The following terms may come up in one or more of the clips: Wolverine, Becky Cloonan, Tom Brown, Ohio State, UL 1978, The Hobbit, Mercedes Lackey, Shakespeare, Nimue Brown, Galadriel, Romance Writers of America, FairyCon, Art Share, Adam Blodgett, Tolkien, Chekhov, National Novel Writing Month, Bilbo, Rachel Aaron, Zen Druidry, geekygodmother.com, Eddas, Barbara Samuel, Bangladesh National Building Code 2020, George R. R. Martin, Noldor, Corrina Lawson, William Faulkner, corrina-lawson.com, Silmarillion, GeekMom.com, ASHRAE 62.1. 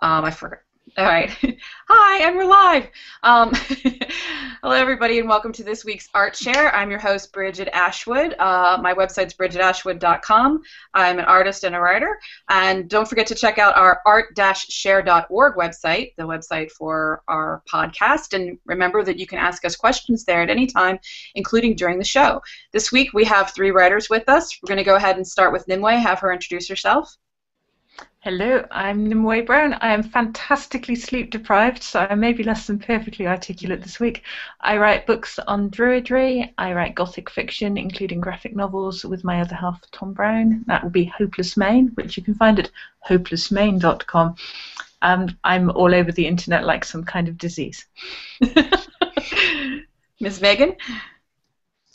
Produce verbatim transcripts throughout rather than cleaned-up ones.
Um, I forgot. All right. Hi, and we're live. Um, hello, everybody, and welcome to this week's Art Share. I'm your host, Brigid Ashwood. Uh, my website's brigid ashwood dot com. I'm an artist and a writer. And don't forget to check out our art dash share dot org website, the website for our podcast. And remember that you can ask us questions there at any time, including during the show. This week, we have three writers with us. We're going to go ahead and start with Nimue. Have her introduce herself. Hello, I'm Nimue Brown. I am fantastically sleep deprived, so I may be less than perfectly articulate this week. I write books on Druidry. I write Gothic fiction, including graphic novels, with my other half, Tom Brown. That will be Hopeless Maine, which you can find at hopeless maine dot com. Um, I'm all over the internet like some kind of disease. Miss Megan?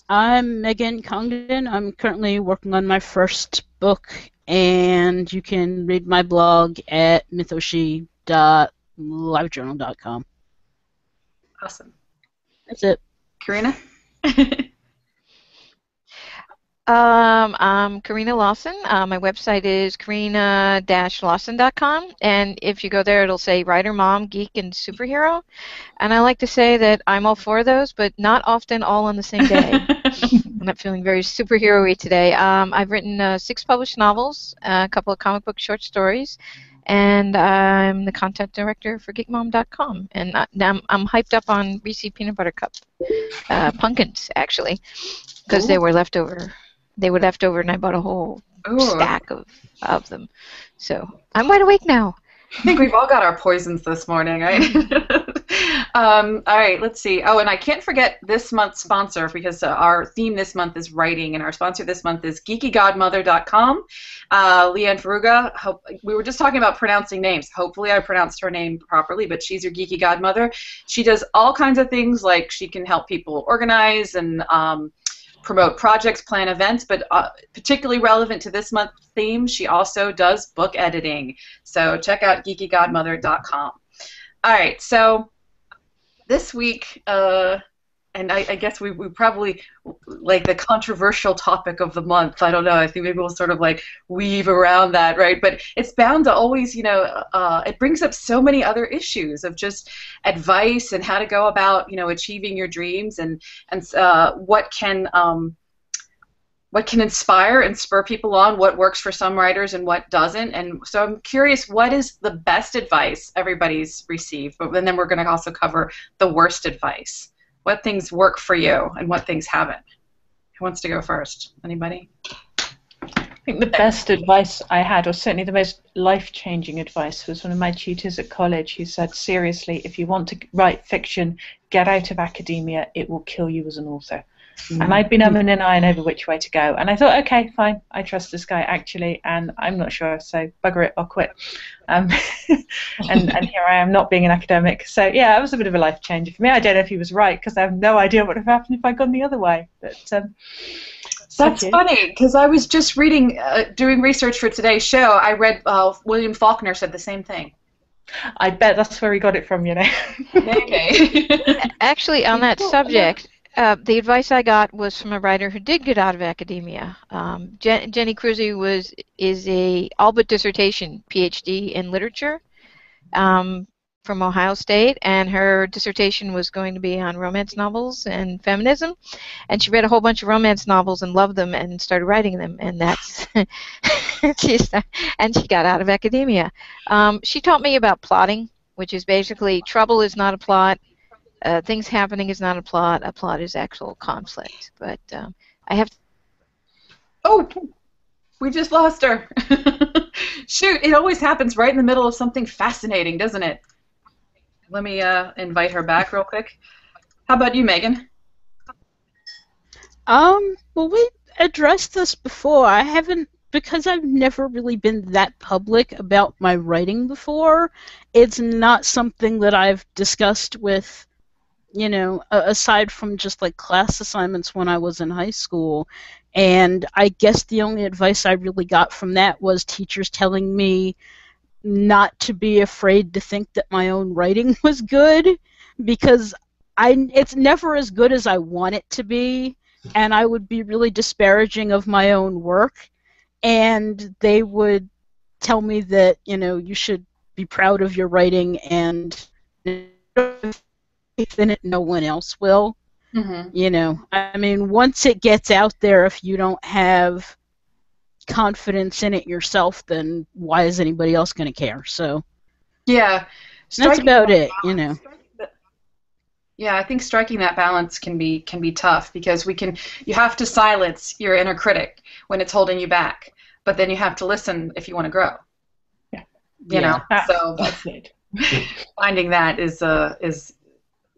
I'm Megan Congdon. I'm currently working on my first book, and you can read my blog at mythoshi dot live journal dot com. Awesome. That's it. Corrina? um, I'm Corrina Lawson. Uh, my website is corrina dash lawson dot com, and if you go there, it'll say writer, mom, geek, and superhero. And I like to say that I'm all four of those, but not often all on the same day. I'm not feeling very superhero-y today. Um, I've written uh, six published novels, uh, a couple of comic book short stories, and I'm the content director for geek mom dot com. And I, I'm, I'm hyped up on Reese's Peanut Butter Cup uh, pumpkins, actually, because they were leftover. They were leftover, and I bought a whole Ooh. stack of, of them. So I'm wide awake now. I think we've all got our poisons this morning, right? Um, all right, let's see. Oh, and I can't forget this month's sponsor, because uh, our theme this month is writing, and our sponsor this month is geeky godmother dot com. Uh, Leanne Faruga, hope, we were just talking about pronouncing names. Hopefully I pronounced her name properly, but she's your geeky godmother. She does all kinds of things, like she can help people organize and um, promote projects, plan events, but uh, particularly relevant to this month's theme, she also does book editing. So check out geeky godmother dot com. All right, so this week, uh, and I, I guess we, we probably, like, the controversial topic of the month, I don't know, I think maybe we'll sort of, like, weave around that, right? But it's bound to always, you know, uh, it brings up so many other issues of just advice and how to go about, you know, achieving your dreams and, and uh, what can... Um, what can inspire and spur people on, what works for some writers and what doesn't. And so I'm curious, what is the best advice everybody's received? But then we're going to also cover the worst advice. What things work for you and what things haven't? Who wants to go first? Anybody? I think the best advice I had, or certainly the most life-changing advice, was one of my tutors at college who said, seriously, if you want to write fiction, get out of academia. It will kill you as an author. Mm-hmm. And I'd been umming and eyeing over which way to go. And I thought, okay, fine, I trust this guy, actually, and I'm not sure, so bugger it, I'll quit. Um, and, and here I am, not being an academic. So, yeah, it was a bit of a life changer for me. I don't know if he was right, because I have no idea what would have happened if I'd gone the other way. But um, That's okay. Funny, because I was just reading, uh, doing research for today's show, I read uh, William Faulkner said the same thing. I bet that's where he got it from, you know. Maybe. Actually, on that subject... Uh, the advice I got was from a writer who did get out of academia. Um, Jen Jenny Crusey was is a all but dissertation P H D in literature um, from Ohio State, and her dissertation was going to be on romance novels and feminism. And she read a whole bunch of romance novels and loved them and started writing them, and that's she's not, and she got out of academia. Um, she taught me about plotting, which is basically trouble is not a plot. Uh, things happening is not a plot. A plot is actual conflict. But um, I have... Oh! We just lost her. Shoot, it always happens right in the middle of something fascinating, doesn't it? Let me uh, invite her back real quick. How about you, Megan? Um, well, we addressed this before. I haven't... Because I've never really been that public about my writing before, it's not something that I've discussed with... you know, aside from just like class assignments when I was in high school. And I guess the only advice I really got from that was teachers telling me not to be afraid to think that my own writing was good, because I, it's never as good as I want it to be, and I would be really disparaging of my own work, and they would tell me that, you know, you should be proud of your writing, and in it, no one else will. Mm-hmm. You know, I mean, once it gets out there, if you don't have confidence in it yourself, then why is anybody else going to care? So, yeah, that's about it. Balance, you know. That, yeah, I think striking that balance can be can be tough, because we can. You have to silence your inner critic when it's holding you back, but then you have to listen if you want to grow. Yeah. You yeah. know. That's, so that's it. Finding that is a uh, is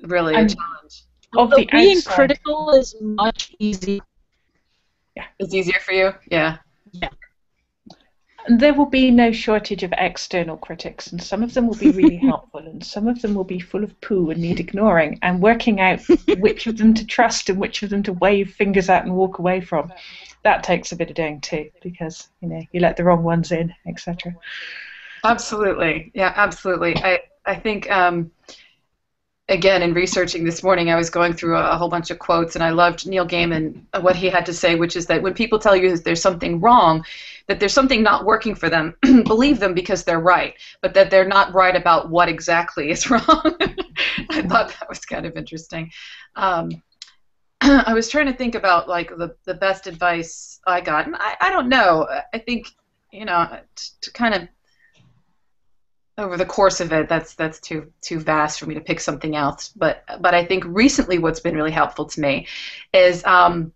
really I'm, a challenge. Although being critical is much easier. Yeah, it's easier for you. Yeah. Yeah. There will be no shortage of external critics, and some of them will be really helpful, and some of them will be full of poo and need ignoring, and working out which of them to trust and which of them to wave fingers at and walk away from. That takes a bit of doing too, because you know you let the wrong ones in, et cetera. Absolutely. Yeah. Absolutely. I I think. Um, Again, in researching this morning, I was going through a, a whole bunch of quotes, and I loved Neil Gaiman, uh, what he had to say, which is that when people tell you that there's something wrong, that there's something not working for them, believe them because they're right, but that they're not right about what exactly is wrong. I thought that was kind of interesting. Um, I was trying to think about, like, the, the best advice I got, and I, I don't know. I think, you know, t- to kind of over the course of it, that's that's too too vast for me to pick something else. But but I think recently what's been really helpful to me is um,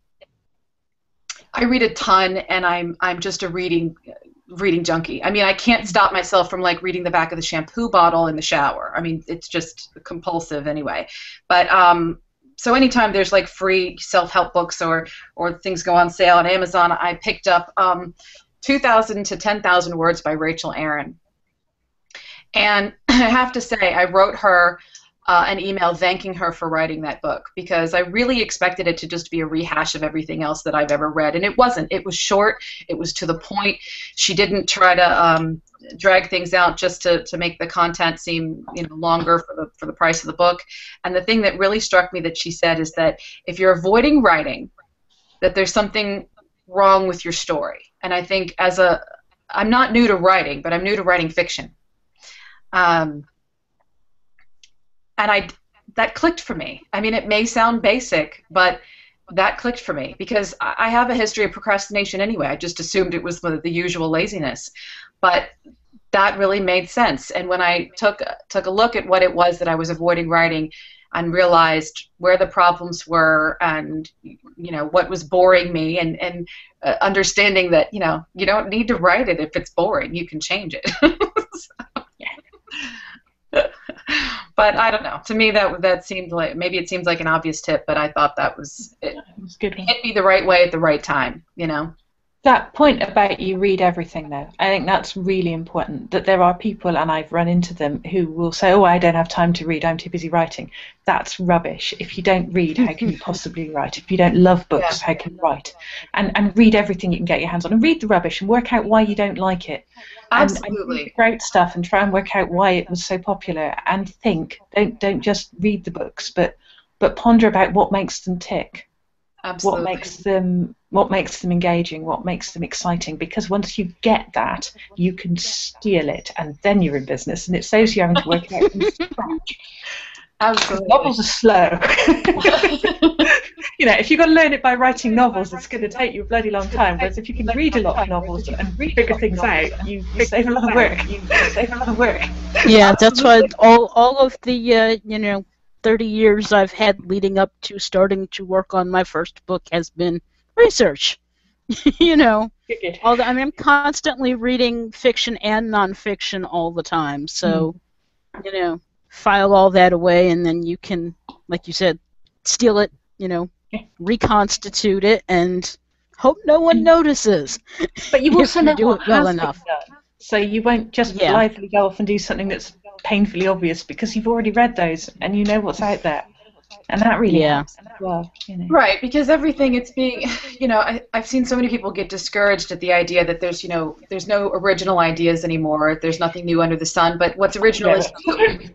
I read a ton, and I'm I'm just a reading reading junkie. I mean, I can't stop myself from, like, reading the back of the shampoo bottle in the shower. I mean, it's just compulsive anyway. But um, so anytime there's, like, free self-help books or or things go on sale on Amazon, I picked up um, two thousand to ten thousand Words by Rachel Aaron. And I have to say, I wrote her uh, an email thanking her for writing that book, because I really expected it to just be a rehash of everything else that I've ever read, and it wasn't. It was short. It was to the point. She didn't try to um, drag things out just to, to make the content seem, you know, longer for the, for the price of the book. And the thing that really struck me that she said is that if you're avoiding writing, that there's something wrong with your story. And I think as a – I'm not new to writing, but I'm new to writing fiction. Um, and I, that clicked for me. I mean, it may sound basic, but that clicked for me, because I have a history of procrastination anyway. I just assumed it was the, the usual laziness, but that really made sense. And when I took took a look at what it was that I was avoiding writing, and realized where the problems were, and you know what was boring me, and and uh, understanding that you know you don't need to write it if it's boring. You can change it. So. But I don't know. To me, that that seemed like maybe it seems like an obvious tip, but I thought that was it, yeah, it was good. Hit me the right way at the right time. You know, that point about you read everything, though, I think that's really important. That there are people, and I've run into them, who will say, "Oh, I don't have time to read. I'm too busy writing." That's rubbish. If you don't read, how can you possibly write? If you don't love books, yeah. how can you write? And and read everything you can get your hands on, and read the rubbish, and work out why you don't like it. Absolutely. And great stuff, and try and work out why it was so popular, and think. Don't don't just read the books, but but ponder about what makes them tick. Absolutely. What makes them what makes them engaging, what makes them exciting, because once you get that, you can steal it, and then you're in business, and it saves you having to work it out from scratch. Absolutely. Novels are slow. You know, if you've got to learn it by writing novels, it's going to take you a bloody long time. Whereas if you can read a lot of novels and figure things out, you save a lot of work. You save a lot of work. Yeah, that's why all all of the uh, you know thirty years I've had leading up to starting to work on my first book has been research. You know, all the, I mean, I'm constantly reading fiction and nonfiction all the time. So, mm. you know. File all that away, and then you can, like you said, steal it, you know, reconstitute it, and hope no one notices. But you also know do it well enough. So you won't just yeah. blithely go off and do something that's painfully obvious, because you've already read those, and you know what's out there. And that really yeah. helps. Well, you know. Right, because everything, it's being, you know, I, I've seen so many people get discouraged at the idea that there's, you know, there's no original ideas anymore, there's nothing new under the sun, but what's original yeah. is new.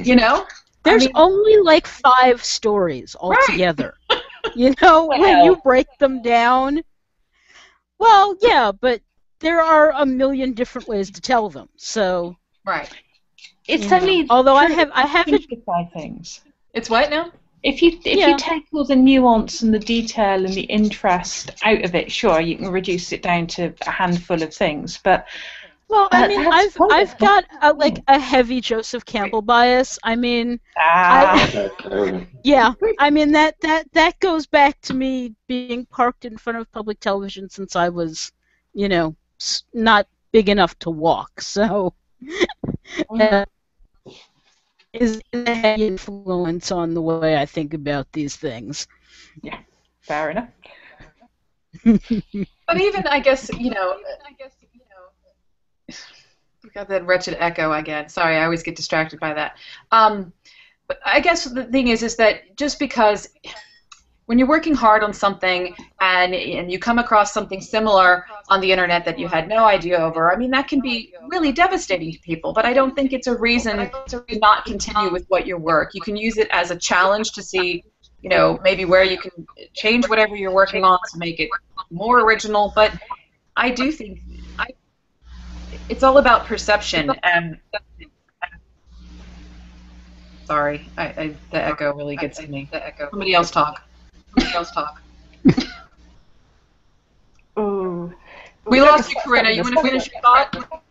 You know? There's I mean, only like five stories altogether. Right. You know, well, when you break them down. Well, yeah, but there are a million different ways to tell them. So, right. It's yeah. only although I have I have simplify things. It's what now? If you if yeah. you take all the nuance and the detail and the interest out of it, sure, you can reduce it down to a handful of things. But well, I mean, I've I've got a, like a heavy Joseph Campbell bias. I mean, ah. I, yeah, I mean that that that goes back to me being parked in front of public television since I was, you know, not big enough to walk. So. Uh, is a heavy influence on the way I think about these things. Yeah, fair enough. But even I guess you know, I guess you know, we got that wretched echo again. Sorry, I always get distracted by that. Um, but I guess the thing is, is that just because when you're working hard on something and and you come across something similar on the internet that you had no idea over, I mean that can be really devastating to people, but I don't think it's a reason to not continue with what your work. You can use it as a challenge to see, you know, maybe where you can change whatever you're working on to make it more original. But I do think I, it's all about perception. And sorry, I, I, the echo really gets to me. The echo. Somebody else talk. Somebody else talk. Ooh. We lost you, Corrina. You want to finish your thought?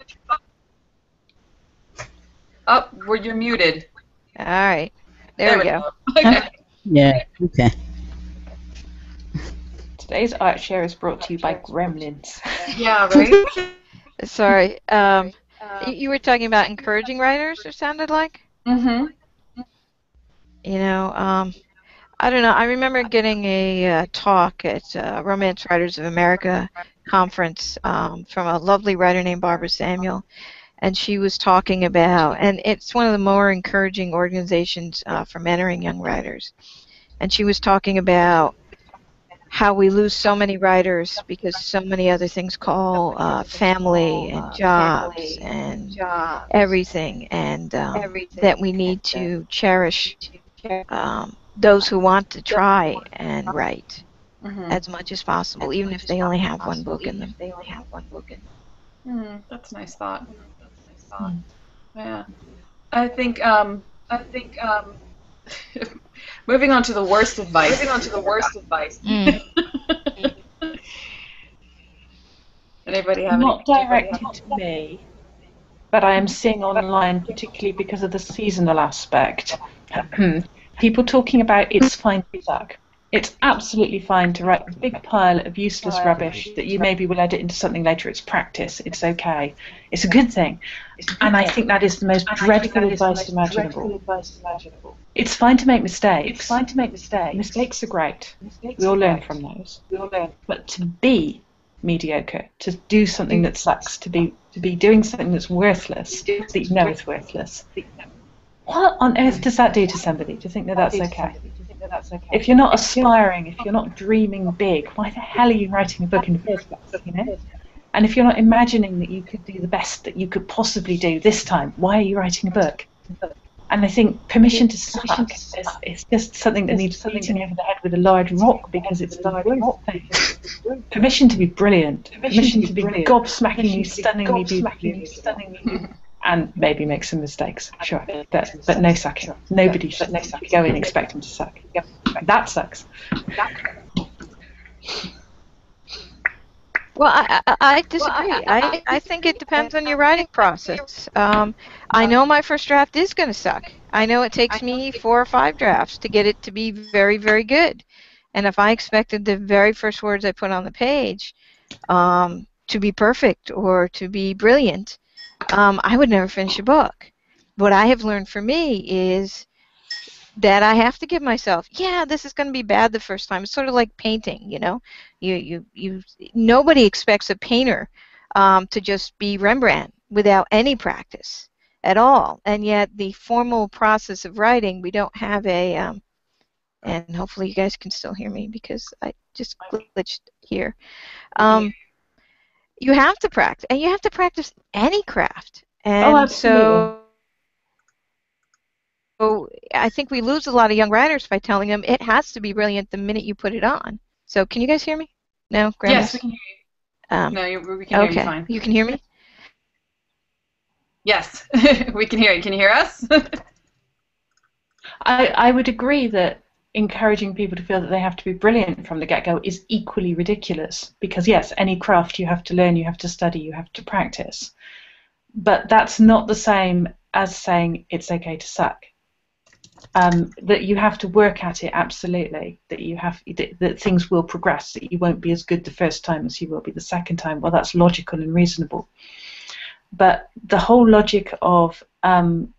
Oh, where you're muted. All right. There, there we go. go. Okay. Yeah. Okay. Today's Art Share is brought to you by Gremlins. Yeah, right? Sorry. Um, you were talking about encouraging writers, it sounded like? Mm-hmm. You know, um, I don't know. I remember getting a uh, talk at uh, Romance Writers of America conference um, from a lovely writer named Barbara Samuel, and she was talking about, and it's one of the more encouraging organizations uh, for mentoring young writers, and she was talking about how we lose so many writers because so many other things call uh, family and jobs and everything, and um, that we need to cherish um, those who want to try and write mm-hmm. as much as possible, even if they only have one book in them. They only have one book in them. Mm, that's a nice thought. That's a nice thought. Mm. Yeah, I think. Um, I think. Um, moving on to the worst advice. Moving on to the worst advice. Mm. Anybody have not any? Not directed to me, but I am seeing online, particularly because of the seasonal aspect. People talking about it's fine to suck. It's absolutely fine to write a big pile of useless rubbish that you maybe will edit into something later. It's practice. It's okay. It's a good thing. And I think that is the most dreadful advice imaginable. It's fine to make mistakes. It's fine to make mistakes. Mistakes are great. We all learn from those. We all learn. But to be mediocre, to do something that sucks, to be to be doing something that's worthless, that you know is worthless. What on earth does that do to somebody? Do you think that that's okay? If you're not aspiring, if you're not dreaming big, why the hell are you writing a book in the first place? You know? And if you're not imagining that you could do the best that you could possibly do this time, why are you writing a book? And I think permission to suck is, is just something that needs beating over the head with a large rock because it's a rock thing. Permission to be brilliant. Permission to be gobsmackingly, stunningly beautiful. And maybe make some mistakes, sure, but, but no sucking. Nobody should go in and expect them to suck. That sucks. Well, I, I disagree. I, I think it depends on your writing process. Um, I know my first draft is going to suck. I know it takes me four or five drafts to get it to be very, very good. And if I expected the very first words I put on the page um, to be perfect or to be brilliant, Um, I would never finish a book. What I have learned for me is that I have to give myself, yeah, this is going to be bad the first time. It's sort of like painting, you know. You, you, you. Nobody expects a painter um, to just be Rembrandt without any practice at all. And yet the formal process of writing, we don't have a, um, and hopefully you guys can still hear me because I just glitched here. Um, You have to practice, and you have to practice any craft. And oh, so, so I think we lose a lot of young writers by telling them it has to be brilliant the minute you put it on. So can you guys hear me? No? Grandma's? Yes, we can hear you. Um, no, you, we can okay. hear you fine. You can hear me? Yes, we can hear you. Can you hear us? I, I would agree that encouraging people to feel that they have to be brilliant from the get-go is equally ridiculous, because yes, any craft you have to learn, you have to study, you have to practice, but that's not the same as saying it's okay to suck. Um, that you have to work at it, absolutely, that you have that, that things will progress, that you won't be as good the first time as you will be the second time. Well, that's logical and reasonable, but the whole logic of um,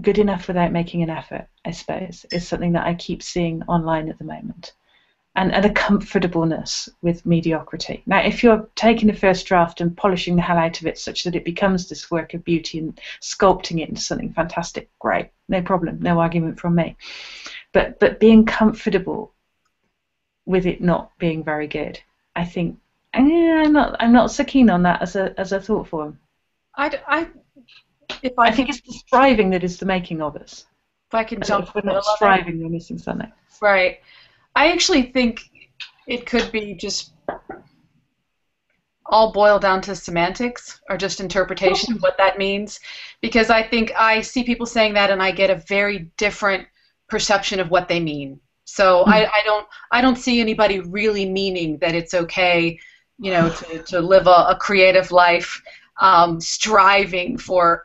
good enough without making an effort, I suppose, is something that I keep seeing online at the moment, and, and a comfortableness with mediocrity. Now, if you're taking the first draft and polishing the hell out of it such that it becomes this work of beauty and sculpting it into something fantastic, great, no problem, no argument from me. But but being comfortable with it not being very good, I think, yeah, I'm not I'm not so keen on that as a as a thought form. I, I If I, I think it's the striving that is the making of us. If I can jump, if we're not striving, we're missing something. Right. I actually think it could be just all boiled down to semantics or just interpretation of what that means, because I think I see people saying that and I get a very different perception of what they mean. So I, I don't I don't see anybody really meaning that it's okay, you know, to, to live a, a creative life. Um, striving for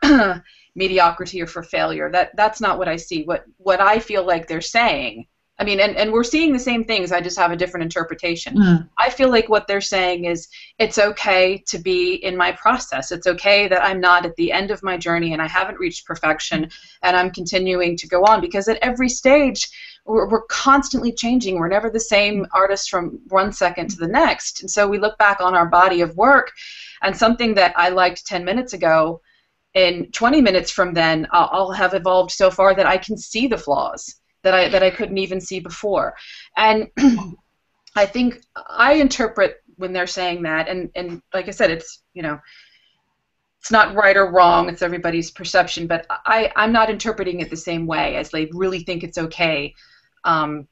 mediocrity or for failure. That that's not what I see. What what I feel like they're saying, I mean, and, and we're seeing the same things, I just have a different interpretation. Mm. I feel like what they're saying is it's okay to be in my process. It's okay that I'm not at the end of my journey and I haven't reached perfection and I'm continuing to go on, because at every stage we're, we're constantly changing. We're never the same artist from one second to the next. And so we look back on our body of work, and something that I liked ten minutes ago, in twenty minutes from then, I'll, I'll have evolved so far that I can see the flaws that I, that I couldn't even see before. And I think I interpret when they're saying that, and, and like I said, it's, you know, it's not right or wrong, it's everybody's perception, but I, I'm not interpreting it the same way as they really think it's okay um,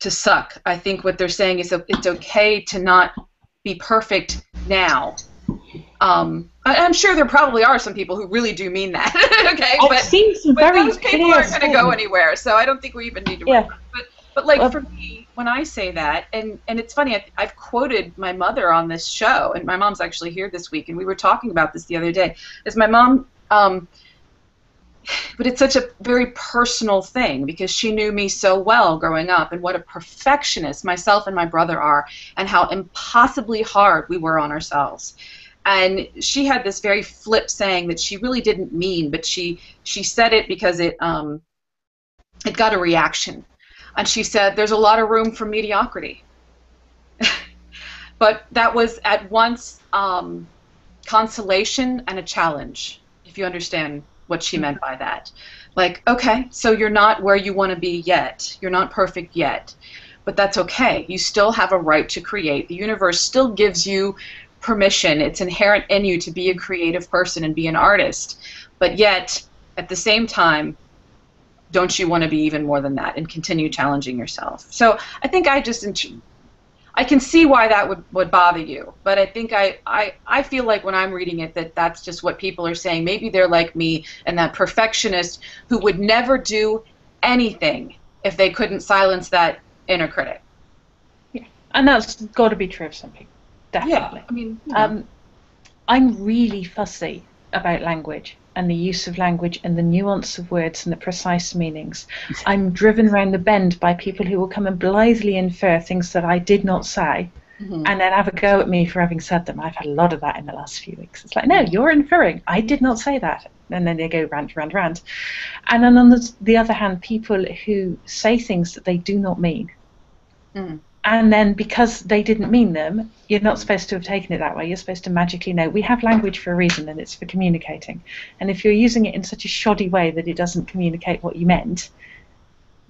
to suck. I think what they're saying is it's okay to not be perfect now. Um, I, I'm sure there probably are some people who really do mean that. Okay, I've but, seen some but very those people aren't going to go anywhere, so I don't think we even need to. Yeah. But, but like well, for me, when I say that, and and it's funny, I, I've quoted my mother on this show, and my mom's actually here this week, and we were talking about this the other day. Is my mom, um, but it's such a very personal thing because she knew me so well growing up, and what a perfectionist myself and my brother are, and how impossibly hard we were on ourselves. And she had this very flip saying that she really didn't mean, but she she said it because it um, it got a reaction. And she said, "There's a lot of room for mediocrity." But that was at once um, consolation and a challenge, if you understand what she meant by that. Like, okay, so you're not where you want to be yet. You're not perfect yet. But that's okay. You still have a right to create. The universe still gives you permission. It's inherent in you to be a creative person and be an artist, but yet at the same time, don't you want to be even more than that and continue challenging yourself? So I think I just I can see why that would would bother you, but I think I I I feel like when I'm reading it that that's just what people are saying. Maybe they're like me and that perfectionist who would never do anything if they couldn't silence that inner critic. Yeah, and that's got to be true of some people. Definitely. Yeah, I mean, you know. um, I'm really fussy about language and the use of language and the nuance of words and the precise meanings. I'm driven round the bend by people who will come and blithely infer things that I did not say, mm-hmm. and then have a go at me for having said them. I've had a lot of that in the last few weeks. It's like, no, you're inferring. I did not say that. And then they go rant, rant, rant. And then on the, the other hand, people who say things that they do not mean. Mm. And then because they didn't mean them, you're not supposed to have taken it that way. You're supposed to magically know. We have language for a reason, and it's for communicating. And if you're using it in such a shoddy way that it doesn't communicate what you meant,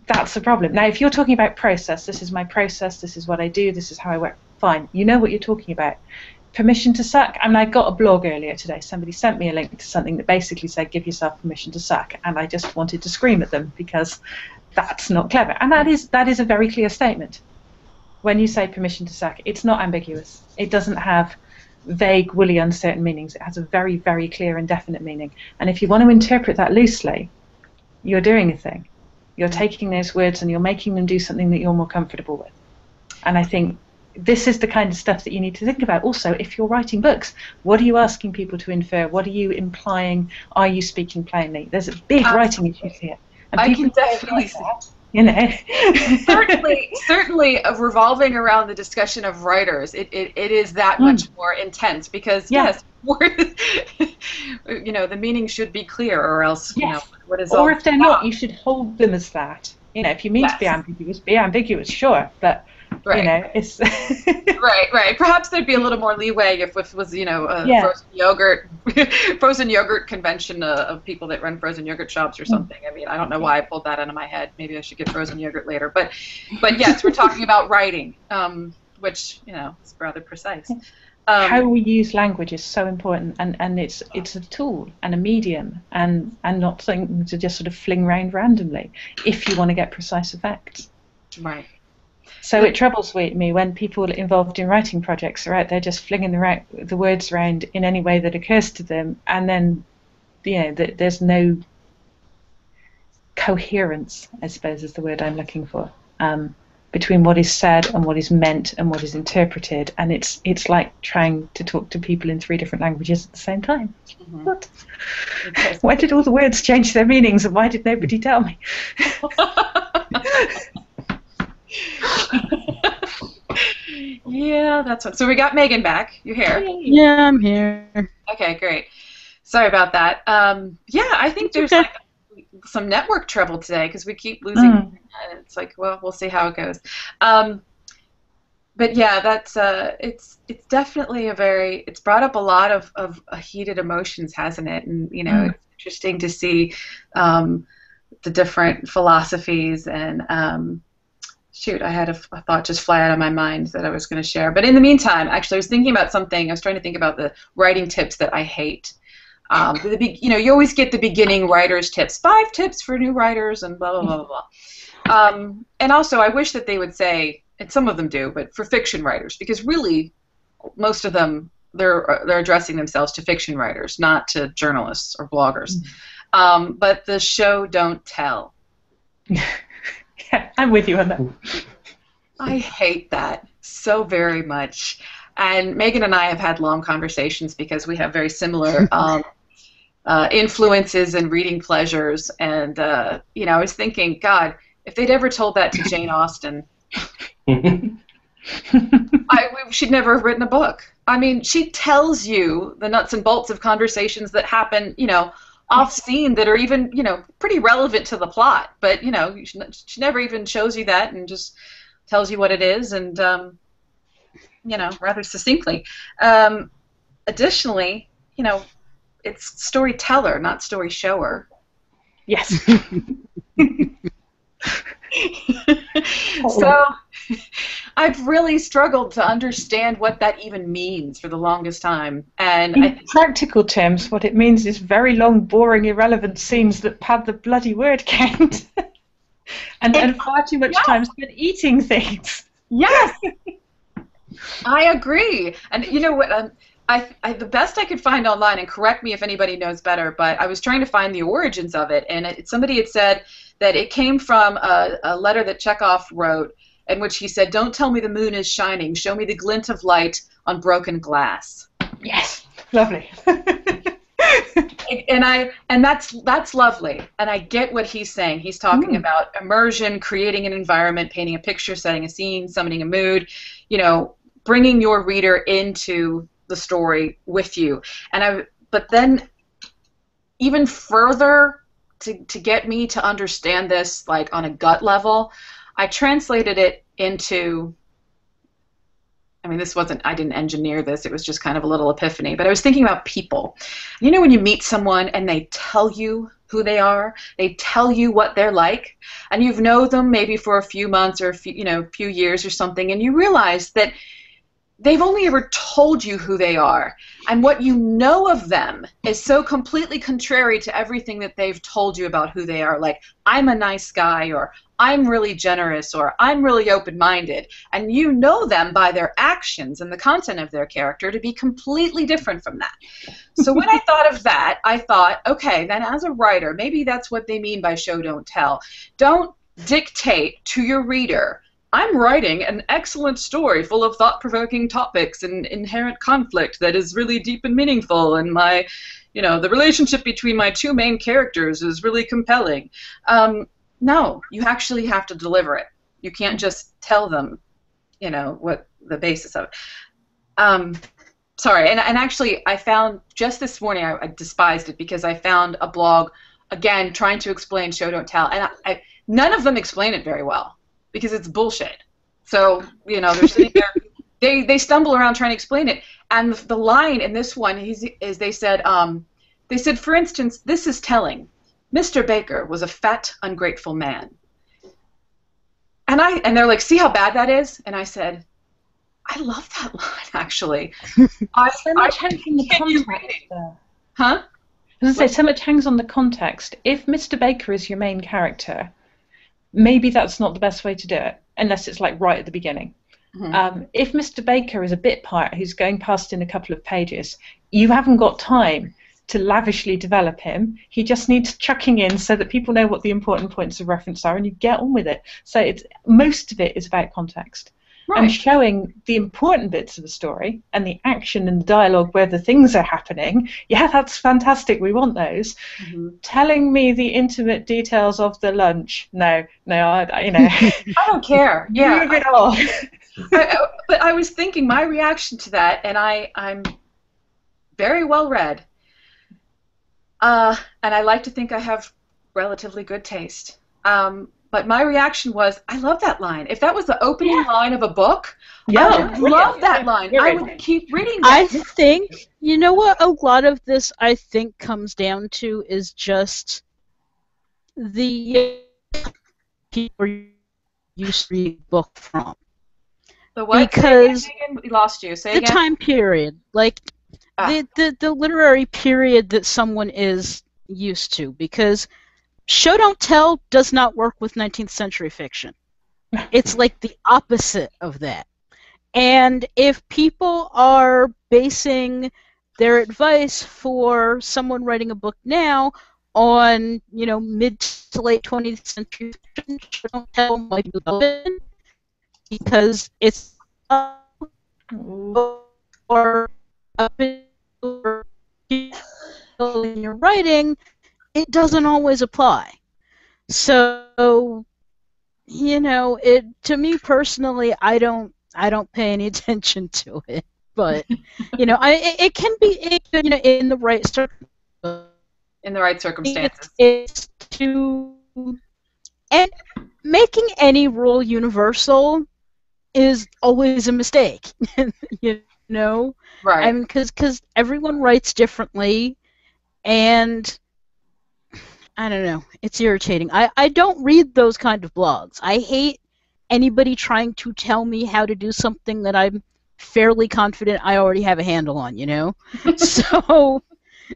that's a problem. Now, if you're talking about process, this is my process, this is what I do, this is how I work, fine. You know what you're talking about. Permission to suck. I mean, I got a blog earlier today. Somebody sent me a link to something that basically said, give yourself permission to suck. And I just wanted to scream at them because that's not clever. And that is that is a very clear statement. When you say permission to suck, it's not ambiguous. It doesn't have vague, woolly, uncertain meanings. It has a very, very clear and definite meaning. And if you want to interpret that loosely, you're doing a thing. You're taking those words and you're making them do something that you're more comfortable with. And I think this is the kind of stuff that you need to think about. Also, if you're writing books, what are you asking people to infer? What are you implying? Are you speaking plainly? There's a big um, writing issue here. And I can definitely see that. You know. certainly, certainly, uh, revolving around the discussion of writers, it, it, it is that mm. much more intense because, yeah. yes, you know, the meaning should be clear or else, yes. you know, what is all. Or if they're not, you should hold them as that. You know, if you mean yes. to be ambiguous, be ambiguous, sure, but, right. you know, it's... right, right. Perhaps there'd be a little more leeway if it was, you know, a yeah. frozen yogurt, frozen yogurt convention uh, of people that run frozen yogurt shops or something. I mean, I don't know why I pulled that out of my head. Maybe I should get frozen yogurt later. But, but yes, we're talking about writing, um, which, you know, is rather precise. Um, How we use language is so important, and, and it's it's a tool and a medium, and, and not something to just sort of fling around randomly if you want to get precise effects. Right. So it troubles me when people involved in writing projects are out there just flinging the, right, the words around in any way that occurs to them, and then, you know, th there's no coherence, I suppose is the word I'm looking for, um, between what is said and what is meant and what is interpreted, and it's it's like trying to talk to people in three different languages at the same time. Mm-hmm. What? Why did all the words change their meanings, and why did nobody tell me? Yeah, that's what. So we got Megan back. You're here. Yeah, I'm here. Okay, great. Sorry about that. Um, yeah, I think there's like some network trouble today because we keep losing. Mm. And it's like, well, we'll see how it goes. Um, but yeah, that's uh, it's it's definitely a very. It's brought up a lot of of heated emotions, hasn't it? And you know, mm. it's interesting to see um, the different philosophies and. Um, Shoot, I had a, a thought just fly out of my mind that I was going to share. But in the meantime, actually, I was thinking about something. I was trying to think about the writing tips that I hate. Um, the be you know, you always get the beginning writer's tips. Five tips for new writers and blah, blah, blah, blah, blah. Um, and also, I wish that they would say, and some of them do, but for fiction writers, because really, most of them, they're, they're addressing themselves to fiction writers, not to journalists or bloggers. Mm-hmm. um, but the show don't tell. I'm with you on that. I hate that so very much. And Megan and I have had long conversations because we have very similar um, uh, influences and reading pleasures. And, uh, you know, I was thinking, God, if they'd ever told that to Jane Austen, I, she'd never have written a book. I mean, she tells you the nuts and bolts of conversations that happen, you know, off scene that are even, you know, pretty relevant to the plot, but, you know, she never even shows you that and just tells you what it is and, um, you know, rather succinctly. Um, additionally, you know, it's storyteller, not story shower. Yes. So I've really struggled to understand what that even means for the longest time. And in I practical terms, what it means is very long, boring, irrelevant scenes that pad the bloody word count, and, and far too much yes. time spent eating things. Yes, I agree. And you know what? Um, I, I the best I could find online, and correct me if anybody knows better, but I was trying to find the origins of it, and it, somebody had said that it came from a, a letter that Chekhov wrote in which he said, "Don't tell me the moon is shining, show me the glint of light on broken glass." Yes, lovely. and I and that's that's lovely, and I get what he's saying. He's talking mm. about immersion, creating an environment, painting a picture, setting a scene, summoning a mood, you know, bringing your reader into the story with you. And I but then even further To, to get me to understand this, like, on a gut level, I translated it into, I mean, this wasn't, I didn't engineer this, it was just kind of a little epiphany, but I was thinking about people. You know when you meet someone and they tell you who they are, they tell you what they're like, and you've known them maybe for a few months or a few, you know, few years or something, and you realize that they've only ever told you who they are, and what you know of them is so completely contrary to everything that they've told you about who they are, like, I'm a nice guy, or I'm really generous, or I'm really open-minded, and you know them by their actions and the content of their character to be completely different from that. So when I thought of that, I thought, okay, then as a writer, maybe that's what they mean by show, don't tell. Don't dictate to your reader, I'm writing an excellent story full of thought-provoking topics and inherent conflict that is really deep and meaningful, and my, you know, the relationship between my two main characters is really compelling. Um, no, you actually have to deliver it. You can't just tell them, you know, what the basis of it. Um, sorry, and, and actually I found, just this morning, I, I despised it because I found a blog, again, trying to explain show, don't tell, and I, I, none of them explain it very well, because it's bullshit. So, you know, they're sitting there, they, they stumble around trying to explain it. And the line in this one is, is they said, um, they said, for instance, this is telling. Mister Baker was a fat, ungrateful man. And I, and they're like, see how bad that is? And I said, I love that line, actually. I, so much I hangs on the context. Huh? I was going to say, so much hangs on the context. If Mister Baker is your main character, maybe that's not the best way to do it, unless it's like right at the beginning. Mm-hmm. Um, if Mister Baker is a bit pirate who's going past in a couple of pages, you haven't got time to lavishly develop him. He just needs chucking in so that people know what the important points of reference are, and you get on with it. So it's, most of it is about context. Right. And showing the important bits of the story and the action and the dialogue where the things are happening. Yeah, that's fantastic. We want those. Mm-hmm. Telling me the intimate details of the lunch. No, no, I, I you know. I don't care. Yeah. Leave it all. I, but I was thinking my reaction to that, and I, I'm very well read, uh, and I like to think I have relatively good taste. Um, But my reaction was, I love that line. If that was the opening yeah. line of a book, yeah, I would love that line. I would keep reading that. I think, you know what a lot of this I think comes down to is just the people you used to read book from. The what? Because we lost you. Say the again? Time period. Like ah. the, the, the literary period that someone is used to. Because show, don't tell does not work with nineteenth century fiction. It's like the opposite of that. And if people are basing their advice for someone writing a book now on, you know, mid to late twentieth century fiction, show, don't tell might be relevant because it's up or up in your writing. It doesn't always apply. So, you know, it to me personally, I don't, I don't pay any attention to it. But, you know, I it, it can be, it, you know, in the right circumstances. In the right circumstances. It's, it's to and making any rule universal is always a mistake. You know, right? I mean, because because everyone writes differently, and I don't know. It's irritating. I, I don't read those kind of blogs. I hate anybody trying to tell me how to do something that I'm fairly confident I already have a handle on, you know? So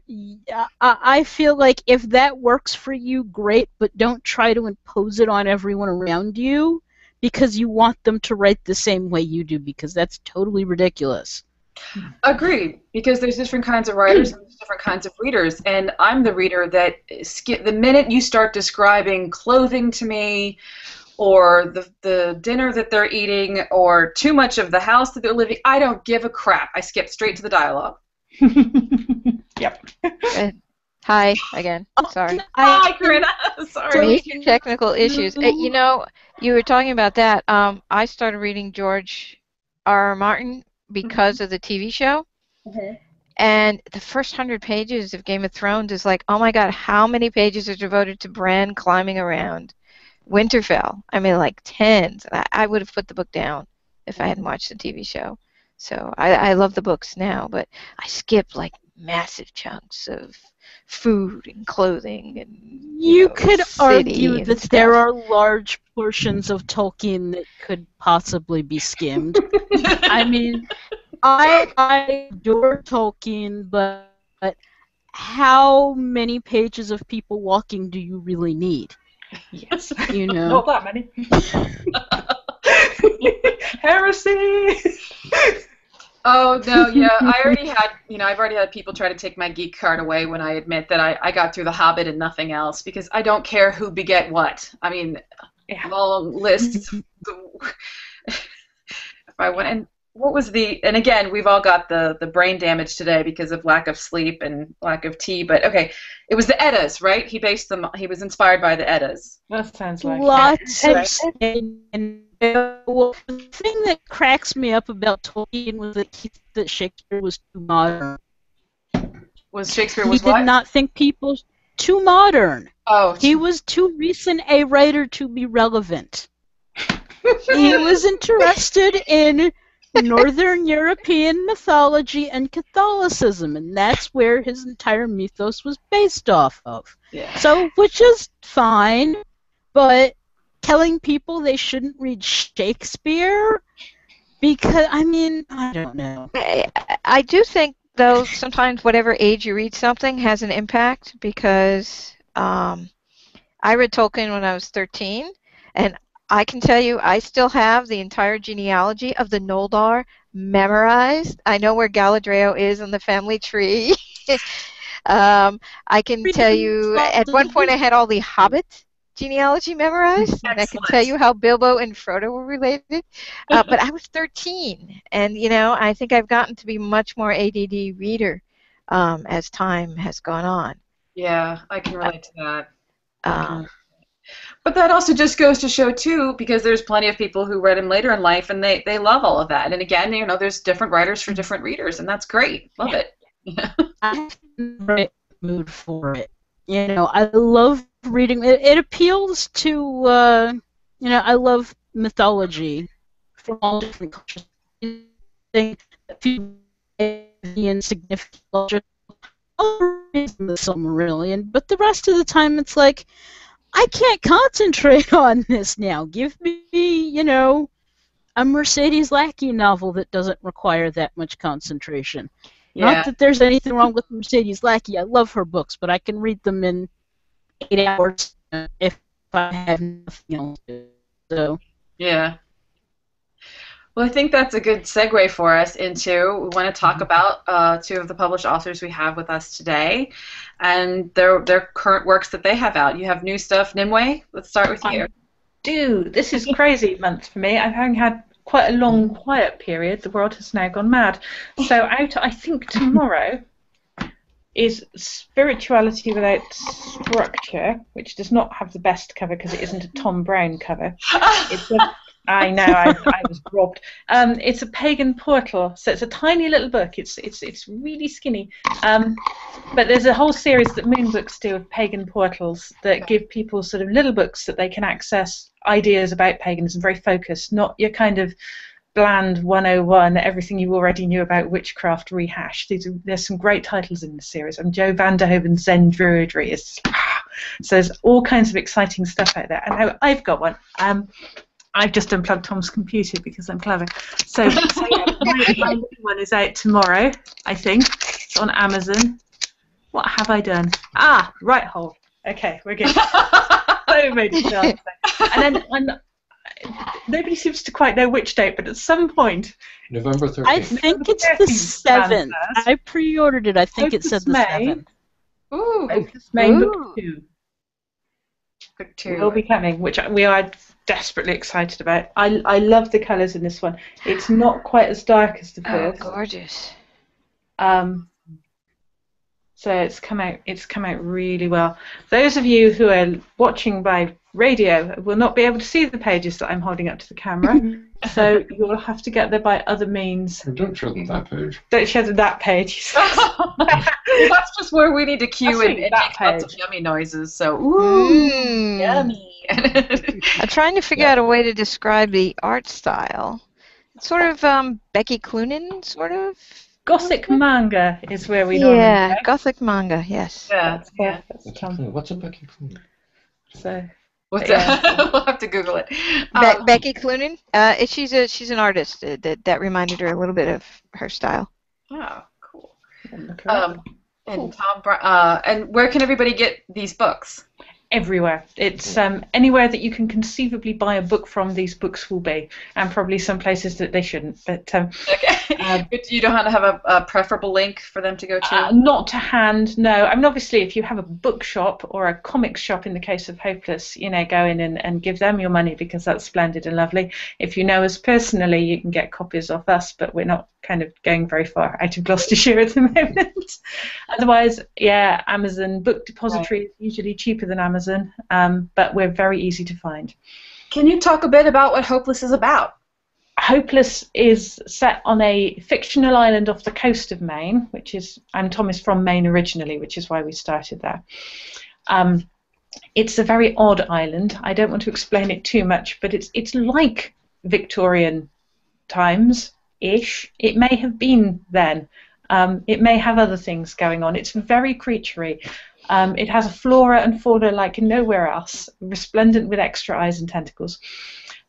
yeah, I, I feel like if that works for you, great, but don't try to impose it on everyone around you because you want them to write the same way you do, because that's totally ridiculous. Agreed, because there's different kinds of writers and there's different kinds of readers, and I'm the reader that skip the minute you start describing clothing to me, or the the dinner that they're eating, or too much of the house that they're living. I don't give a crap. I skip straight to the dialogue. Yep. Uh, hi again. Sorry. Hi, Corrina. Sorry. Technical issues. Uh, you know, you were talking about that. Um, I started reading George R. R. Martin. Because mm-hmm. of the T V show, mm-hmm. and the first hundred pages of Game of Thrones is like, oh my god, how many pages are devoted to Bran climbing around Winterfell? I mean, like tens. I, I would have put the book down if mm-hmm. I hadn't watched the T V show. So I, I love the books now, but I skip like massive chunks of food and clothing and you, you know, could argue that stuff. There are large portions of Tolkien that could possibly be skimmed. I mean, I, I adore Tolkien, but, but how many pages of people walking do you really need? Yes, you know, not that many. Heresy. Oh no, yeah, I already had, you know, I've already had people try to take my geek card away when I admit that I, I got through The Hobbit and nothing else, because I don't care who beget what. I mean, yeah. Long lists. If I went and what was the, and again, we've all got the, the brain damage today because of lack of sleep and lack of tea, but okay, it was the Eddas, right? He based them, he was inspired by the Eddas. That sounds like lots of right? Well, the thing that cracks me up about Tolkien was that he thought that Shakespeare was too modern. Was Shakespeare was what? He did not think people too modern. Oh, he was too recent a writer to be relevant. He was interested in Northern European mythology and Catholicism, and that's where his entire mythos was based off of. Yeah. So, which is fine, but telling people they shouldn't read Shakespeare because, I mean, I don't know. I, I do think, though, sometimes whatever age you read something has an impact because um, I read Tolkien when I was thirteen, and I can tell you I still have the entire genealogy of the Noldor memorized. I know where Galadriel is on the family tree. um, I can tell you at one point I had all the Hobbits genealogy memorized, excellent. And I can tell you how Bilbo and Frodo were related. Uh, but I was thirteen, and you know, I think I've gotten to be much more A D D reader um, as time has gone on. Yeah, I can relate to that. Um, but that also just goes to show too, because there's plenty of people who read him later in life, and they they love all of that. And again, you know, there's different writers for different readers, and that's great. Love yeah. it. Yeah. I'm in the right mood for it. You know, I love reading. It, it appeals to, uh, you know, I love mythology from all different cultures. I think the insignificant culture is the Silmarillion, but the rest of the time it's like, I can't concentrate on this now. Give me, you know, a Mercedes Lackey novel that doesn't require that much concentration. Yeah. Not that there's anything wrong with Mercedes Lackey. I love her books, but I can read them in eight hours if I have nothing else to do. So. Yeah. Well, I think that's a good segue for us into, we want to talk about uh, two of the published authors we have with us today and their their current works that they have out. You have new stuff, Nimue? Let's start with you. I do. This is crazy month for me. I've only had quite a long quiet period. The world has now gone mad. So out, I think, tomorrow is Spirituality Without Structure, which does not have the best cover because it isn't a Tom Brown cover. It's a, I know, I, I was robbed. Um, it's a pagan portal, so it's a tiny little book. It's it's it's really skinny. Um, but there's a whole series that Moon Books do of pagan portals that give people sort of little books that they can access ideas about paganism, very focused, not your kind of bland one oh one, everything you already knew about witchcraft rehashed. These are, there's some great titles in this series. I'm Joe Vanderhoven's Zen Druidry. Is, so there's all kinds of exciting stuff out there. And I, I've got one. Um, I've just unplugged Tom's computer because I'm clever. So, so yeah, my new one is out tomorrow, I think. It's on Amazon. What have I done? Ah, right hole. Okay, we're good. So many chances. And then and nobody seems to quite know which date, but at some point, November thirteenth. I think it's the seventh. I pre-ordered it. I think Hopeless it said the seventh. Ooh, Hopeless Maine book two. Book two will be coming, which we are desperately excited about. I I love the colours in this one. It's not quite as dark as the first. Oh, gorgeous. Um. So it's come out. It's come out really well. Those of you who are watching by radio will not be able to see the pages that I'm holding up to the camera, so you'll have to get there by other means. Well, don't show them that page. Don't show them that page. That's just where we need to cue in and make lots of yummy noises. So, ooh, mm. yummy. I'm trying to figure yeah. out a way to describe the art style. It's sort of um, Becky Cloonan, sort of. Gothic manga is where we normally yeah, go. Gothic manga, yes. Yeah, that's, yeah. That's Becky Cloonan. What's a Becky Cloonan? So, what's yeah. a, we'll have to Google it. Um, Be Becky Cloonan. Uh, she's a she's an artist. Uh, that that reminded her a little bit of her style. Oh, cool. Um, and cool. Tom Brown. Uh, and where can everybody get these books? Everywhere. It's um, anywhere that you can conceivably buy a book from, these books will be, and probably some places that they shouldn't. But um, okay. uh, but you don't have to have a, a preferable link for them to go to? Uh, not to hand, no. I mean, obviously, if you have a bookshop or a comic shop, in the case of Hopeless, you know, go in and, and give them your money, because that's splendid and lovely. If you know us personally, you can get copies off us, but we're not kind of going very far out of Gloucestershire at the moment. Otherwise, yeah, Amazon Book Depository right. is usually cheaper than Amazon, um, but we're very easy to find. Can you talk a bit about what Hopeless is about? Hopeless is set on a fictional island off the coast of Maine, which is, and Tom is from Maine originally, which is why we started there. Um, it's a very odd island. I don't want to explain it too much, but it's it's like Victorian times. Ish. It may have been then. Um, it may have other things going on. It's very creaturey. Um, it has a flora and fauna like nowhere else, resplendent with extra eyes and tentacles.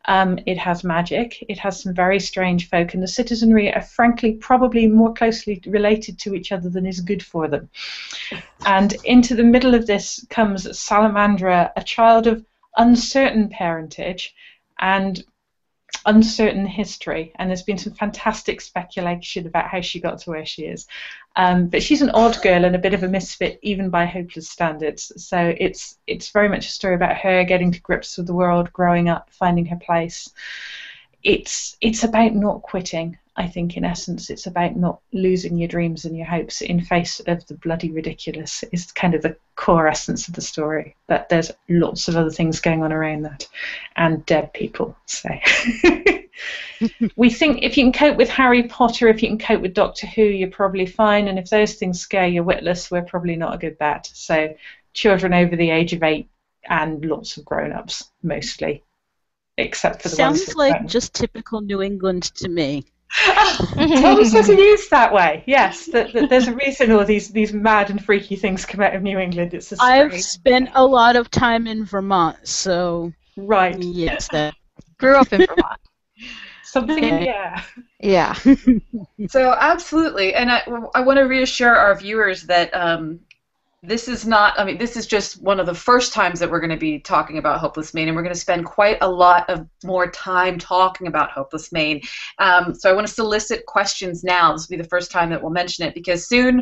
Um, it has magic. It has some very strange folk, and the citizenry are frankly probably more closely related to each other than is good for them. And into the middle of this comes Salamandra, a child of uncertain parentage and uncertain history, and there's been some fantastic speculation about how she got to where she is. Um, but she's an odd girl and a bit of a misfit, even by Hopeless standards. So it's it's very much a story about her getting to grips with the world, growing up, finding her place. It's it's about not quitting, I think, in essence. It's about not losing your dreams and your hopes in face of the bloody ridiculous, is kind of the core essence of the story. But there's lots of other things going on around that, and dead people. So we think if you can cope with Harry Potter, if you can cope with Doctor Who, you're probably fine. And if those things scare you witless, we're probably not a good bet. So children over the age of eight and lots of grown-ups, mostly. Except for the Sounds ones like don't. Just typical New England to me. Tom sort of used that way. Yes, that, that there's a reason all these these mad and freaky things come out of New England. It's a I've spent a lot of time in Vermont, so right. Yes, that grew up in Vermont. Something, yeah. Yeah. So absolutely, and I I want to reassure our viewers that. Um, This is not, I mean, this is just one of the first times that we're going to be talking about Hopeless Maine, and we're going to spend quite a lot of more time talking about Hopeless Maine. Um, so I want to solicit questions now. This will be the first time that we'll mention it, because soon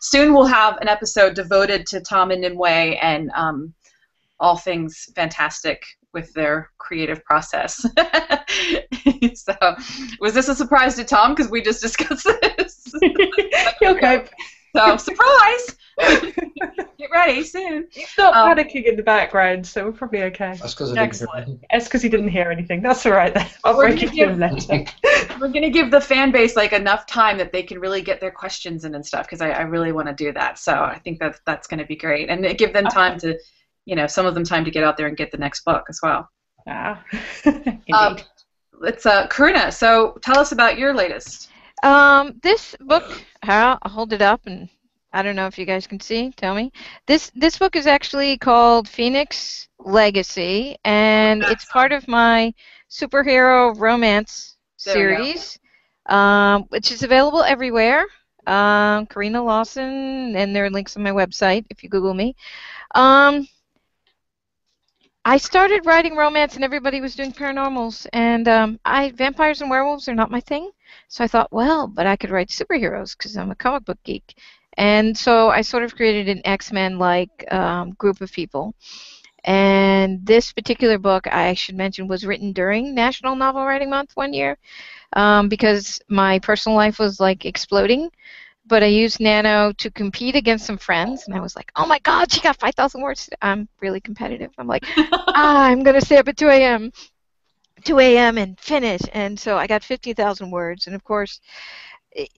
soon we'll have an episode devoted to Tom and Nimue and um, all things fantastic with their creative process. So, was this a surprise to Tom? Because we just discussed this. Okay. So, surprise! Get ready soon. Stop um, panicking in the background, so we're probably okay. That's because he didn't hear anything. That's all right then. I'll we're break it down later. We're going to give the fan base like enough time that they can really get their questions in and stuff, because I, I really want to do that. So I think that that's going to be great, and give them time okay. to, you know, some of them time to get out there and get the next book as well. Wow. Indeed. Um, it's uh, Corrina. So tell us about your latest. Um, this book, I'll hold it up, and I don't know if you guys can see. Tell me. This this book is actually called Phoenix Legacy, and it's part of my superhero romance series, um, which is available everywhere. Um, Corrina Lawson, and there are links on my website if you Google me. Um, I started writing romance, and everybody was doing paranormals, and um, I vampires and werewolves are not my thing. So I thought, well, but I could write superheroes because I'm a comic book geek. And so I sort of created an X-Men-like um, group of people. And this particular book, I should mention, was written during National Novel Writing Month one year um, because my personal life was, like, exploding. But I used Nano to compete against some friends, and I was like, oh, my God, she got five thousand words. I'm really competitive. I'm like, ah, I'm going to stay up at two A M two A M and finish. And so I got fifty thousand words. And, of course, it,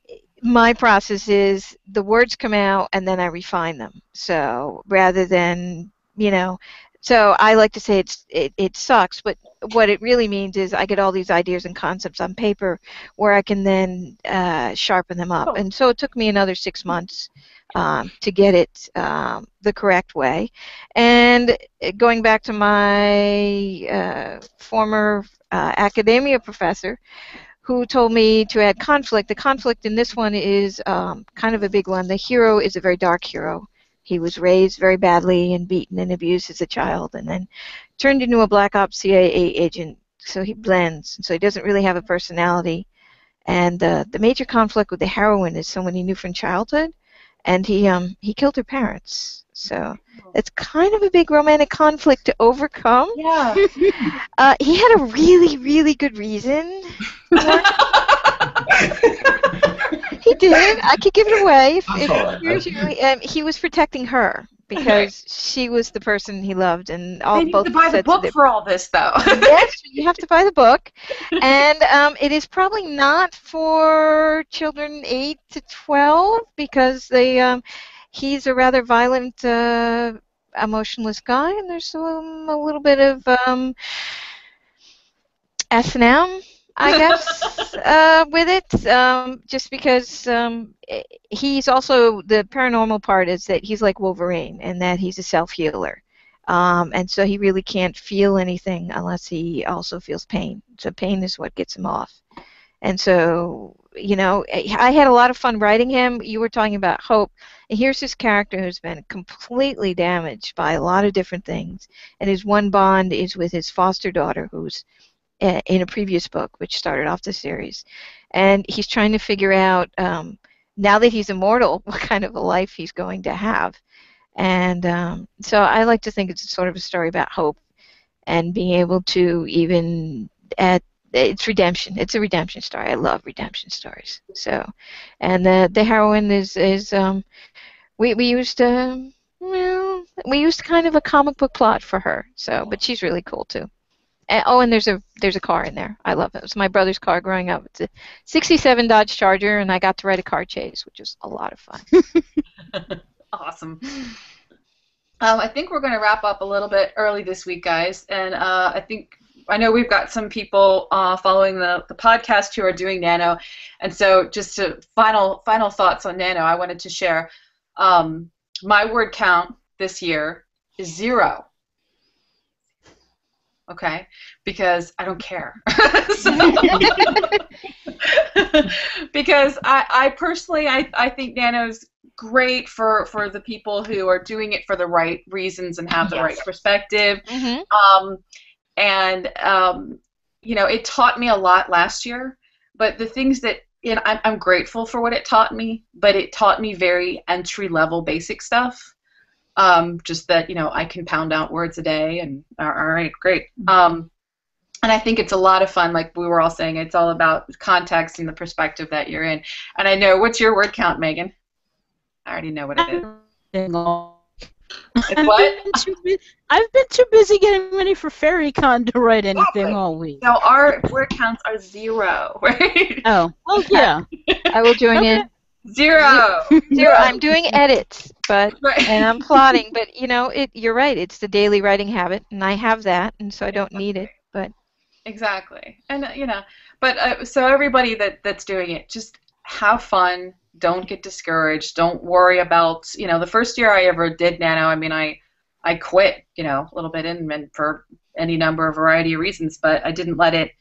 my process is the words come out, and then I refine them. So rather than, you know, So I like to say it's, it, it sucks, but what it really means is I get all these ideas and concepts on paper where I can then uh, sharpen them up. Oh. And so it took me another six months um, to get it um, the correct way. And going back to my uh, former uh, academia professor who told me to add conflict, the conflict in this one is um, kind of a big one. The hero is a very dark hero. He was raised very badly and beaten and abused as a child and then turned into a black ops C I A agent, so he blends, and so he doesn't really have a personality. And uh, the major conflict with the heroine is someone he knew from childhood, and he, um, he killed her parents. So it's kind of a big romantic conflict to overcome. Yeah. uh, he had a really, really good reason. He did. I could give it away. If, if, usually, um, he was protecting her because she was the person he loved, and all. They need both to buy the book for all this, though. Yes, you have to buy the book, and um, it is probably not for children eight to twelve because they. Um, he's a rather violent, uh, emotionless guy, and there's um, a little bit of um, S and M. I guess, uh, with it, um, just because um, he's also, the paranormal part is that he's like Wolverine and that he's a self-healer. Um, and so he really can't feel anything unless he also feels pain. So pain is what gets him off. And so, you know, I had a lot of fun writing him. You were talking about hope. And here's this character who's been completely damaged by a lot of different things. And his one bond is with his foster daughter who's in a previous book, which started off the series, and he's trying to figure out um, now that he's immortal what kind of a life he's going to have, and um, so I like to think it's sort of a story about hope and being able to even at it's redemption. It's a redemption story. I love redemption stories. So, and the the heroine is is um, we we used um, well we used kind of a comic book plot for her. So, but she's really cool too. Oh, and there's a there's a car in there. I love it. It was my brother's car growing up. It's a sixty-seven Dodge Charger, and I got to ride a car chase, which is a lot of fun. Awesome. Um, I think we're going to wrap up a little bit early this week, guys. And uh, I think I know we've got some people uh, following the the podcast who are doing Nano, and so just to, final final thoughts on Nano. I wanted to share um, my word count this year is zero. Okay, because I don't care. So, because I, I personally, I, I think Nano's great for, for the people who are doing it for the right reasons and have the yes. right perspective. Mm-hmm. Um, and, um, you know, it taught me a lot last year, but the things that, you know, I'm, I'm grateful for what it taught me, but it taught me very entry-level basic stuff. Um, just that, you know, I can pound out words a day and all right, great. Um, and I think it's a lot of fun, like we were all saying, it's all about context and the perspective that you're in. And I know, what's your word count, Megan? I already know what it is. I've what? Been too, I've been too busy getting ready for FairyCon to write anything exactly. all week. So our word counts are zero, right? Oh, well, yeah. I will join okay. in. Zero. Zero. I'm doing edits, but right. and I'm plotting, but you know, it. You're right. It's the daily writing habit, and I have that, and so I don't exactly. need it. But exactly, and uh, you know, but uh, so everybody that that's doing it, just have fun. Don't get discouraged. Don't worry about you know. The first year I ever did Nano, I mean, I I quit, you know, a little bit in, and for any number of variety of reasons, but I didn't let it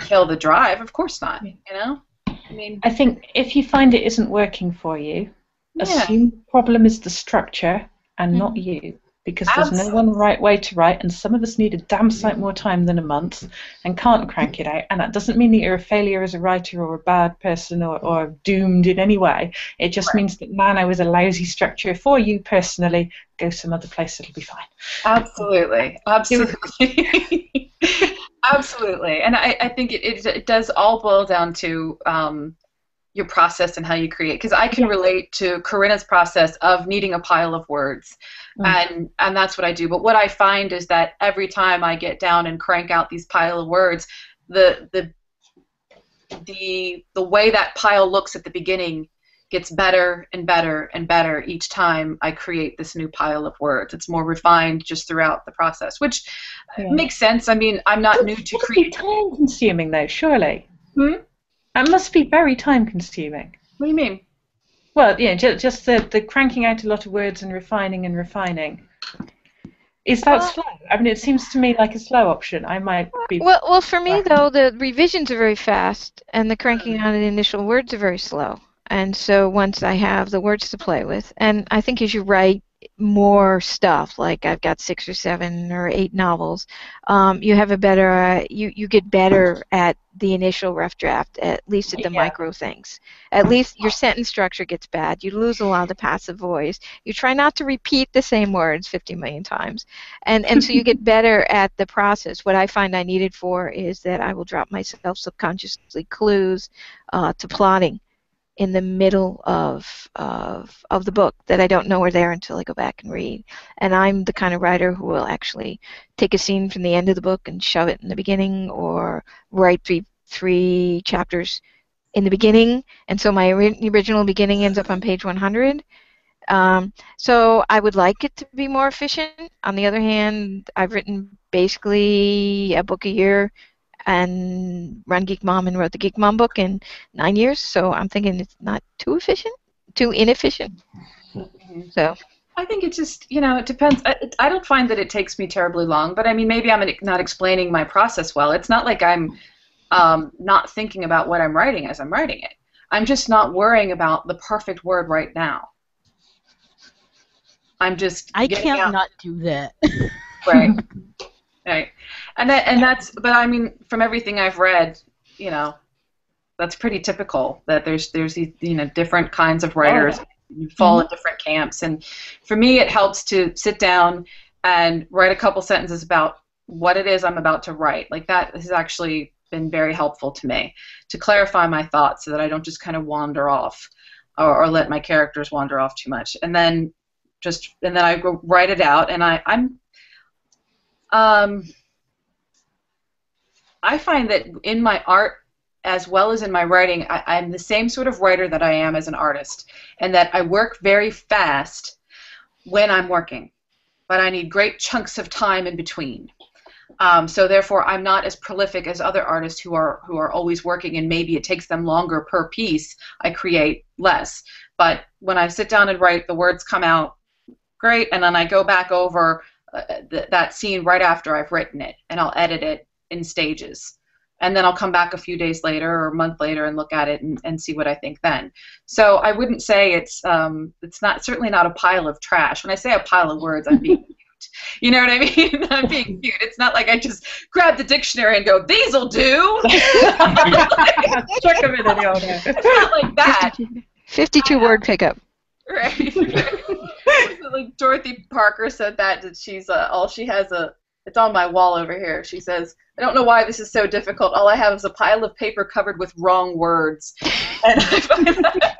kill the drive. Of course not. You know. I mean, I think if you find it isn't working for you, yeah. assume the problem is the structure and mm-hmm. not you, because Absolutely. There's no one right way to write, and some of us need a damn sight more time than a month and can't crank it out, and that doesn't mean that you're a failure as a writer or a bad person or, or doomed in any way. It just right. means that Nano is a lousy structure for you personally. Go some other place, it'll be fine. Absolutely. Absolutely. Absolutely, and I, I think it, it, it does all boil down to um, your process and how you create. Because I can yeah. relate to Corrina's process of needing a pile of words, mm-hmm. and and that's what I do. But what I find is that every time I get down and crank out these pile of words, the the the the way that pile looks at the beginning gets better and better and better each time I create this new pile of words. It's more refined just throughout the process, which yeah. makes sense. I mean, I'm not it new to creating. It's time-consuming, though, surely. Hmm? That must be very time-consuming. What do you mean? Well, yeah, just, just the, the cranking out a lot of words and refining and refining. Is that uh, slow? I mean, it seems to me like a slow option. I might be... Well, well for me, though, the revisions are very fast, and the cranking out of the initial words are very slow. And so once I have the words to play with, and I think as you write more stuff, like I've got six or seven or eight novels, um, you have a better, uh, you, you get better at the initial rough draft, at least at the yeah. micro things. At least your sentence structure gets bad. You lose a lot of the passive voice. You try not to repeat the same words fifty million times. And, and so you get better at the process. What I find I needed for is that I will drop myself subconsciously clues uh, to plotting in the middle of, of of the book that I don't know are there until I go back and read. And I'm the kind of writer who will actually take a scene from the end of the book and shove it in the beginning, or write three, three chapters in the beginning. And so my ori- original beginning ends up on page one hundred. Um, so I would like it to be more efficient. On the other hand, I've written basically a book a year and run Geek Mom and wrote the Geek Mom book in nine years, so I'm thinking it's not too efficient, too inefficient. So I think it just, you know, it depends. I, I don't find that it takes me terribly long, but I mean, maybe I'm not explaining my process well. It's not like I'm um, not thinking about what I'm writing as I'm writing it. I'm just not worrying about the perfect word right now. I'm just I can't out. not do that. Right. Right. And that, and that's, but I mean, from everything I've read, you know, that's pretty typical. That there's there's these, you know, different kinds of writers. Oh. You fall mm-hmm. in different camps. And for me, it helps to sit down and write a couple sentences about what it is I'm about to write. Like that has actually been very helpful to me to clarify my thoughts so that I don't just kind of wander off, or, or let my characters wander off too much. And then just and then I go write it out, and I I'm. Um, I find that in my art as well as in my writing, I, I'm the same sort of writer that I am as an artist, and that I work very fast when I'm working, but I need great chunks of time in between. Um, so therefore, I'm not as prolific as other artists who are who are always working, and maybe it takes them longer per piece. I create less, but when I sit down and write, the words come out great, and then I go back over Uh, th- that scene right after I've written it, and I'll edit it in stages, and then I'll come back a few days later or a month later and look at it and, and see what I think then. So I wouldn't say it's um, it's not certainly not a pile of trash. When I say a pile of words, I'm being cute. You know what I mean? I'm being cute. It's not like I just grab the dictionary and go, "These'll do." Check them in the order. It's not like that. fifty-two, fifty-two word pickup. Right. Like Dorothy Parker said that, that she's uh, all she has a it's on my wall over here. She says, "I don't know why this is so difficult. All I have is a pile of paper covered with wrong words." And I, find that,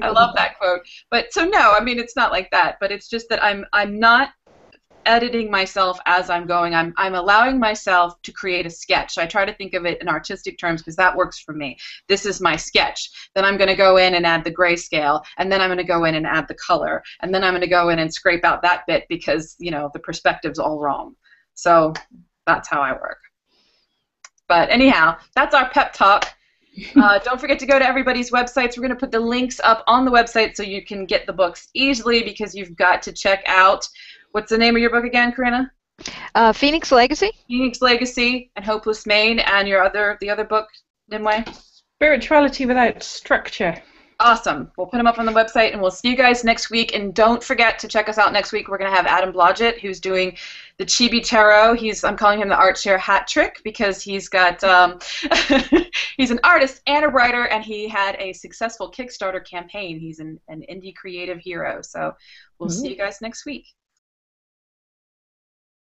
I love that quote. But so no, I mean it's not like that. But it's just that I'm I'm not editing myself as I'm going. I'm I'm allowing myself to create a sketch. I try to think of it in artistic terms because that works for me. This is my sketch. Then I'm going to go in and add the grayscale, and then I'm going to go in and add the color, and then I'm going to go in and scrape out that bit because, you know, the perspective's all wrong. So that's how I work. But anyhow, that's our pep talk. Uh, don't forget to go to everybody's websites. We're going to put the links up on the website so you can get the books easily, because you've got to check out. What's the name of your book again, Corrina? Uh, Phoenix Legacy. Phoenix Legacy and Hopeless Maine, and your other the other book, Nimue? Spirituality Without Structure. Awesome. We'll put them up on the website, and we'll see you guys next week. And don't forget to check us out next week. We're going to have Adam Blodgett, who's doing the Chibi Tarot. He's I'm calling him the Art Share hat trick because he's got um, he's an artist and a writer, and he had a successful Kickstarter campaign. He's an, an indie creative hero. So we'll mm-hmm. see you guys next week.